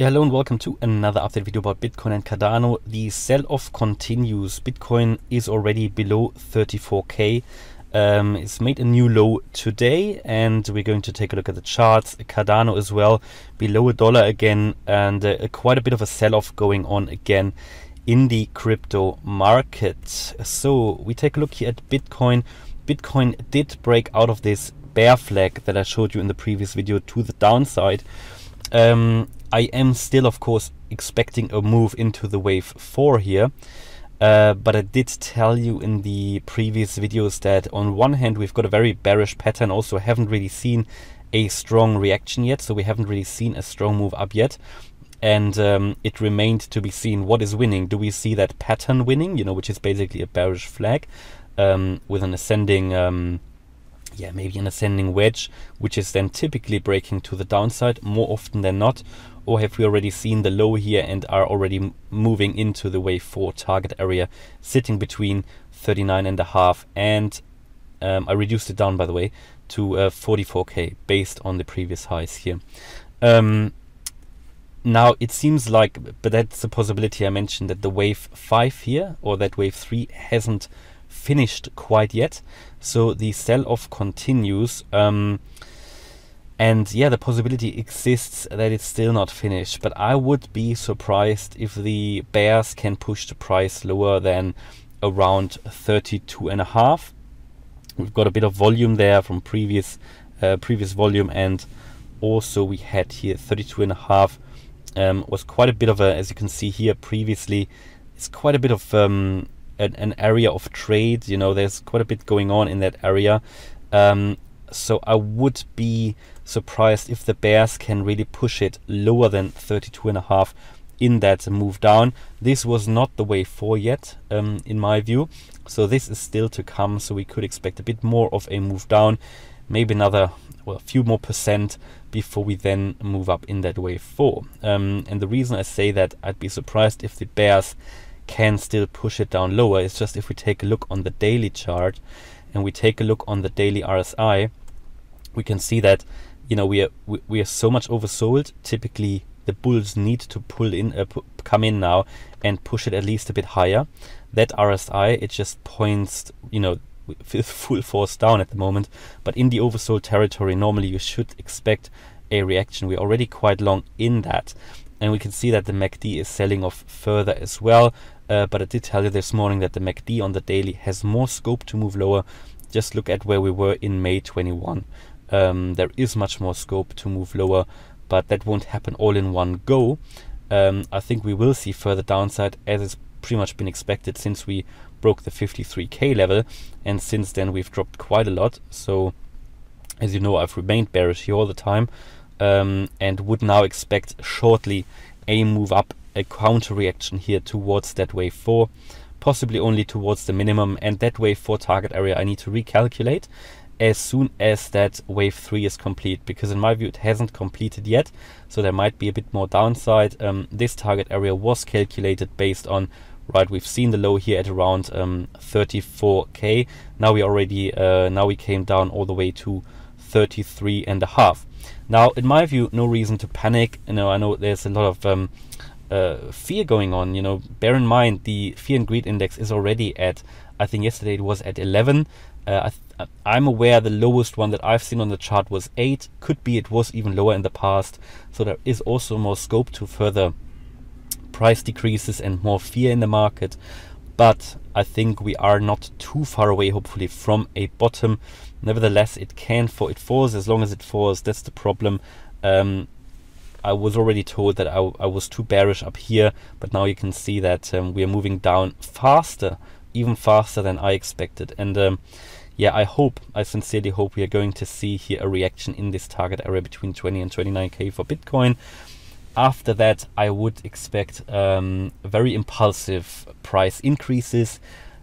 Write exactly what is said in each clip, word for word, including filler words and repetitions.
Yeah, hello and welcome to another update video about Bitcoin and Cardano. The sell-off continues. Bitcoin is already below thirty-four K. Um, it's made a new low today, and we're going to take a look at the charts. Cardano as well, below a dollar again, and uh, quite a bit of a sell-off going on again in the crypto market. So we take a look here at Bitcoin. Bitcoin did break out of this bear flag that I showed you in the previous video to the downside. Um, I am still, of course, expecting a move into the wave four here. Uh, but I did tell you in the previous videos that on one hand, we've got a very bearish pattern. Also, haven't really seen a strong reaction yet. So we haven't really seen a strong move up yet. And um, it remained to be seen what is winning. Do we see that pattern winning, you know, which is basically a bearish flag um, with an ascending... Um, yeah, maybe an ascending wedge, which is then typically breaking to the downside more often than not? Or have we already seen the low here and are already moving into the wave four target area, sitting between thirty-nine and a half and um, I reduced it down, by the way, to uh, forty-four K based on the previous highs here. Um, now it seems like, but that's the possibility I mentioned, that the wave five here, or that wave three, hasn't finished quite yet, so the sell-off continues, um, and yeah, the possibility exists that it's still not finished, but I would be surprised if the bears can push the price lower than around thirty-two and a half. We've got a bit of volume there from previous uh, previous volume, and also we had here thirty-two and a half um, was quite a bit of a, as you can see here previously, it's quite a bit of um, an area of trade, you know, there's quite a bit going on in that area. Um, so I would be surprised if the bears can really push it lower than thirty-two and a half in that move down. This was not the wave four yet, um, in my view. So this is still to come. So we could expect a bit more of a move down, maybe another, well, a few more percent before we then move up in that wave four. Um, and the reason I say that I'd be surprised if the bears can still push it down lower, it's just if we take a look on the daily chart and we take a look on the daily R S I, we can see that, you know, we are we, we are so much oversold. Typically the bulls need to pull in uh, pu come in now and push it at least a bit higher. That R S I, it just points, you know, with full force down at the moment, but in the oversold territory normally you should expect a reaction. We're already quite long in that, and we can see that the M A C D is selling off further as well. Uh, but I did tell you this morning that the M A C D on the daily has more scope to move lower. Just look at where we were in May twenty-one. Um, there is much more scope to move lower, but that won't happen all in one go. Um, I think we will see further downside, as it's pretty much been expected since we broke the fifty-three K level. And since then we've dropped quite a lot. So as you know, I've remained bearish here all the time. Um, and would now expect shortly a move up, a counter reaction here towards that wave four, possibly only towards the minimum, and that wave four target area I need to recalculate as soon as that wave three is complete, because in my view it hasn't completed yet, so there might be a bit more downside. Um, this target area was calculated based on, right, we've seen the low here at around um, thirty-four K. Now we already uh, now we came down all the way to thirty-three and a half. Now, in my view, no reason to panic. You know, I know there's a lot of um, uh, fear going on. You know, bear in mind the fear and greed index is already at, I think yesterday it was at eleven. Uh, I th I'm aware the lowest one that I've seen on the chart was eight. Could be it was even lower in the past. So there is also more scope to further price decreases and more fear in the market. But I think we are not too far away, hopefully, from a bottom. Nevertheless, it can for it falls as long as it falls. That's the problem. Um, I was already told that I, I was too bearish up here, but now you can see that um, we are moving down faster, even faster than I expected. And um, yeah, I hope, I sincerely hope we are going to see here a reaction in this target area between twenty and twenty-nine K for Bitcoin. After that, I would expect um, very impulsive price increases.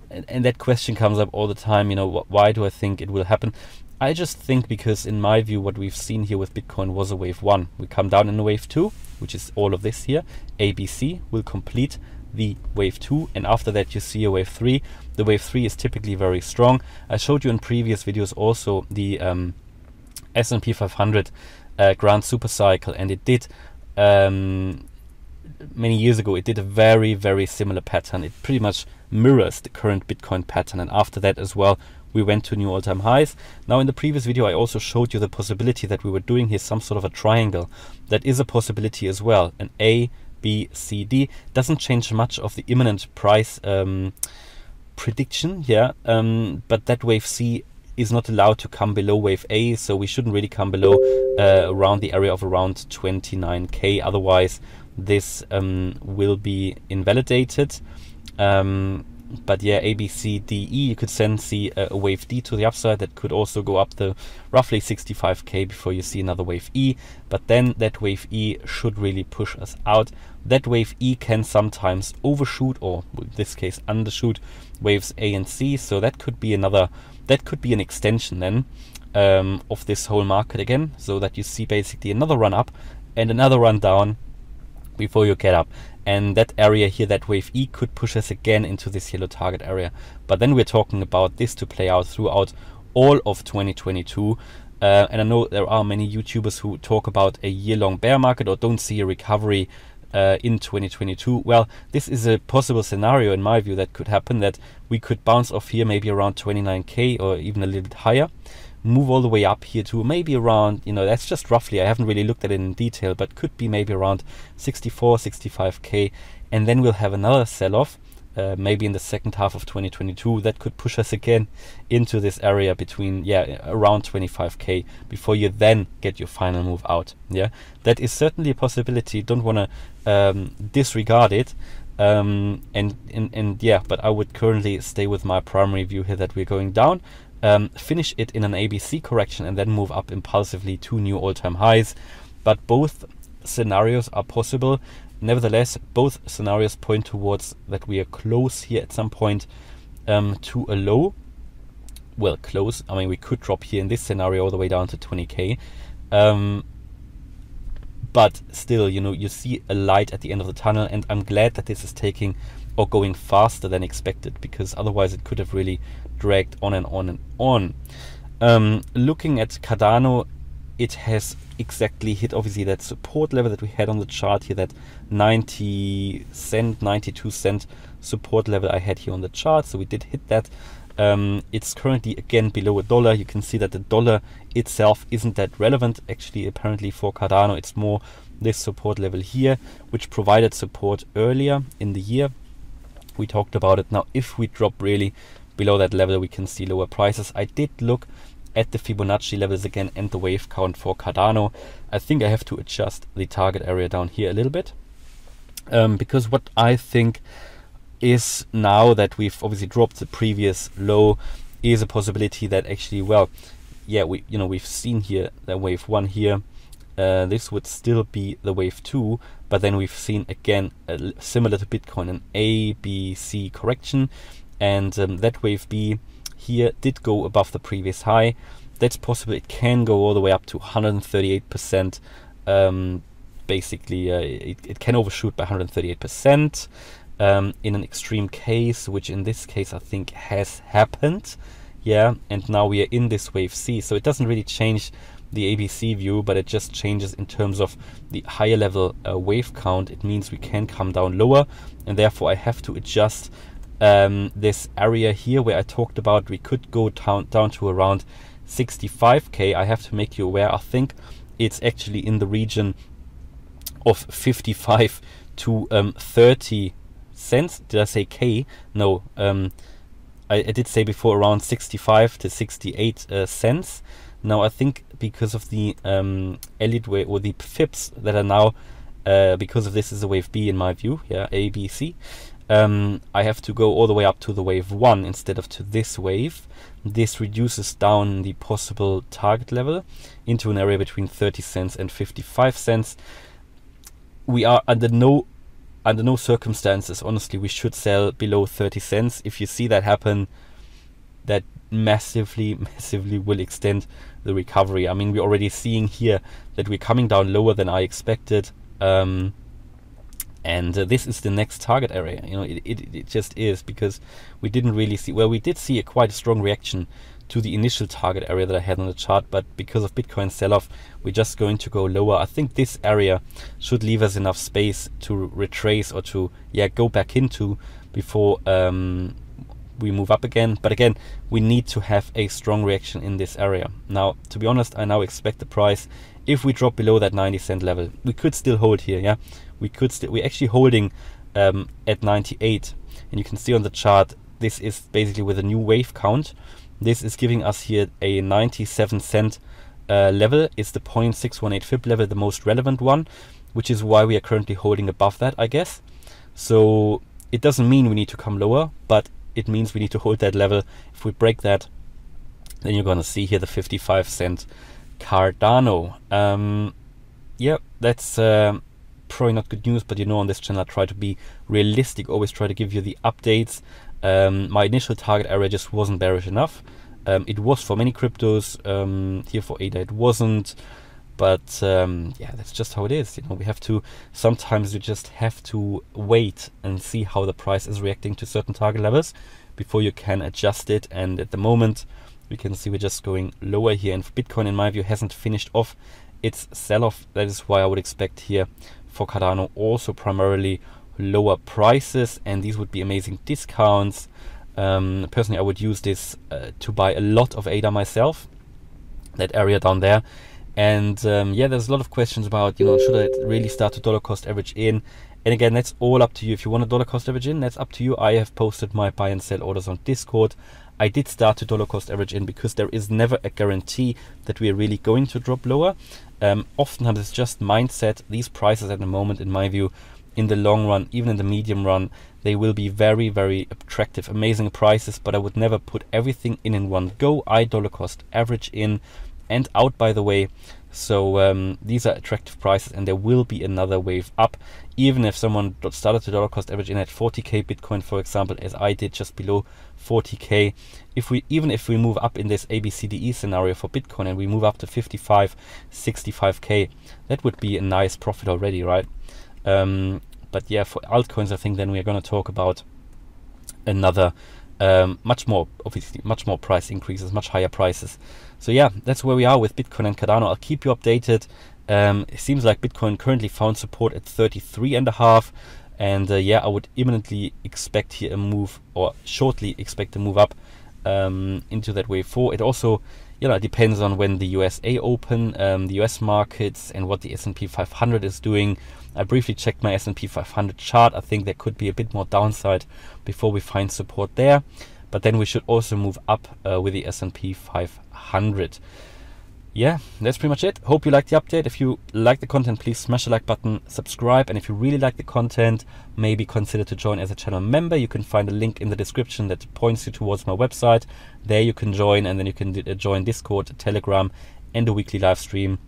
And, and that question comes up all the time, you know, wh why do I think it will happen? I just think because, in my view, what we've seen here with Bitcoin was a wave one. We come down in a wave two, which is all of this here. A B C will complete the wave two. And after that, you see a wave three. The wave three is typically very strong. I showed you in previous videos also the um, S and P five hundred uh, Grand Supercycle, and it did um, many years ago, it did a very, very similar pattern. It pretty much mirrors the current Bitcoin pattern. And after that as well, we went to new all-time highs. Now, in the previous video, I also showed you the possibility that we were doing here some sort of a triangle. That is a possibility as well. An A, B, C, D doesn't change much of the imminent price um, prediction. Yeah, um, but that wave C is not allowed to come below wave A, so we shouldn't really come below uh, around the area of around twenty-nine K. Otherwise, this um, will be invalidated. Um, but yeah, A, B, C, D, E, you could send see uh, a wave D to the upside that could also go up the roughly sixty-five K before you see another wave E. But then that wave E should really push us out. That wave E can sometimes overshoot, or in this case undershoot, waves A and C. So that could be another, that could be an extension then um, of this whole market again, so that you see basically another run up and another run down before you get up. And that area here, that wave E, could push us again into this yellow target area. But then we're talking about this to play out throughout all of twenty twenty-two. Uh, and I know there are many YouTubers who talk about a year-long bear market or don't see a recovery uh, in twenty twenty-two. Well, this is a possible scenario in my view that could happen, that we could bounce off here maybe around twenty-nine K or even a little bit higher, move all the way up here to maybe around, you know, that's just roughly, I haven't really looked at it in detail, but could be maybe around sixty-four, sixty-five K. And then we'll have another sell-off, uh, maybe in the second half of twenty twenty-two, that could push us again into this area between, yeah, around twenty-five K before you then get your final move out. Yeah, that is certainly a possibility. Don't want to um, disregard it. Um, and, and, and yeah, but I would currently stay with my primary view here that we're going down. Um, finish it in an A B C correction and then move up impulsively to new all-time highs. But both scenarios are possible. Nevertheless, both scenarios point towards that we are close here at some point um, to a low. Well, close. I mean, we could drop here in this scenario all the way down to twenty K. Um, but still, you know, you see a light at the end of the tunnel, and I'm glad that this is taking or going faster than expected, because otherwise it could have really dragged on and on and on. Um, looking at Cardano, it has exactly hit obviously that support level that we had on the chart here, that ninety cent, ninety-two cent support level I had here on the chart. So we did hit that. Um, it's currently again below a dollar. You can see that the dollar itself isn't that relevant actually, apparently, for Cardano. It's more this support level here, which provided support earlier in the year. We talked about it. Now, if we drop really below that level, we can see lower prices. I did look at the Fibonacci levels again and the wave count for Cardano. I think I have to adjust the target area down here a little bit, um, because what I think is, now that we've obviously dropped the previous low, is a possibility that actually, well, yeah, we, you know, we've seen here that wave one here. Uh, this would still be the wave two, but then we've seen again, uh, similar to Bitcoin, an A, B, C correction, and um, that wave B here did go above the previous high. That's possible. It can go all the way up to one hundred thirty-eight percent. Um, basically, uh, it, it can overshoot by one hundred thirty-eight percent um, in an extreme case, which in this case I think has happened. Yeah, and now we are in this wave C, so it doesn't really change the A B C view, but it just changes in terms of the higher level uh, wave count. It means we can come down lower, and therefore I have to adjust um, this area here where I talked about we could go down, down to around sixty-five K. I have to make you aware, I think it's actually in the region of fifty-five to thirty cents. Did I say K? No, um, I, I did say before around sixty-five to sixty-eight uh, cents. Now, I think because of the um, Elliott Wave or the F I Bs that are now, uh, because of this is a wave B in my view, yeah, A, B, C, um, I have to go all the way up to the wave one instead of to this wave. This reduces down the possible target level into an area between thirty cents and fifty-five cents. We are under no, under no circumstances, honestly, we should sell below thirty cents. If you see that happen, that massively, massively will extend the recovery. I mean, we're already seeing here that we're coming down lower than I expected. Um, and uh, this is the next target area. You know, it, it, it just is, because we didn't really see, well, we did see a quite strong reaction to the initial target area that I had on the chart, but because of Bitcoin sell-off, we're just going to go lower. I think this area should leave us enough space to retrace or to yeah go back into before um, we move up again. But again, we need to have a strong reaction in this area. Now, to be honest, I now expect the price, if we drop below that ninety cent level, we could still hold here. Yeah, we could still, we're actually holding um, at ninety-eight, and you can see on the chart, this is basically with a new wave count. This is giving us here a ninety-seven cent uh, level. It's the zero point six one eight Fib level, the most relevant one, which is why we are currently holding above that, I guess. So it doesn't mean we need to come lower, but it means we need to hold that level. If we break that, then you're going to see here the fifty-five cent Cardano. Um, yeah, that's uh, probably not good news, but you know, on this channel I try to be realistic, always try to give you the updates. Um, my initial target area just wasn't bearish enough. Um, it was for many cryptos. Um, here for A D A it wasn't, but um, yeah, that's just how it is. You know, we have to, sometimes you just have to wait and see how the price is reacting to certain target levels before you can adjust it. And at the moment, we can see we're just going lower here, and Bitcoin in my view hasn't finished off its sell-off. That is why I would expect here for Cardano also primarily lower prices, and these would be amazing discounts. Um, personally, I would use this uh, to buy a lot of A D A myself, that area down there. And um, yeah, there's a lot of questions about, you know, should I really start to dollar cost average in? And again, that's all up to you. If you want to dollar cost average in, that's up to you. I have posted my buy and sell orders on Discord. I did start to dollar cost average in because there is never a guarantee that we are really going to drop lower. Um, oftentimes it's just mindset. These prices at the moment, in my view, in the long run, even in the medium run, they will be very, very attractive, amazing prices, but I would never put everything in in one go. I dollar cost average in and out, by the way. So um, these are attractive prices, and there will be another wave up. Even if someone started to dollar cost average in at forty K Bitcoin, for example, as I did, just below forty K, if we even if we move up in this A B C D E scenario for Bitcoin and we move up to fifty-five, sixty-five K, that would be a nice profit already, right? Um, but yeah, for altcoins, I think then we're going to talk about another um, much more, obviously, much more price increases, much higher prices. So yeah, that's where we are with Bitcoin and Cardano. I'll keep you updated. Um, it seems like Bitcoin currently found support at thirty-three and a half. And uh, yeah, I would imminently expect here a move, or shortly expect a move up um, into that wave four. It also, you know, it depends on when the U S A open, um, the U S markets, and what the S and P five hundred is doing. I briefly checked my S and P five hundred chart. I think there could be a bit more downside before we find support there, but then we should also move up uh, with the S and P five hundred. Yeah, that's pretty much it. Hope you liked the update. If you like the content, please smash the like button, subscribe, and if you really like the content, maybe consider to join as a channel member. You can find a link in the description that points you towards my website. There you can join, and then you can d join Discord, Telegram, and a weekly live stream.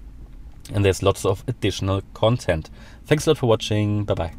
And there's lots of additional content. Thanks a lot for watching. Bye-bye.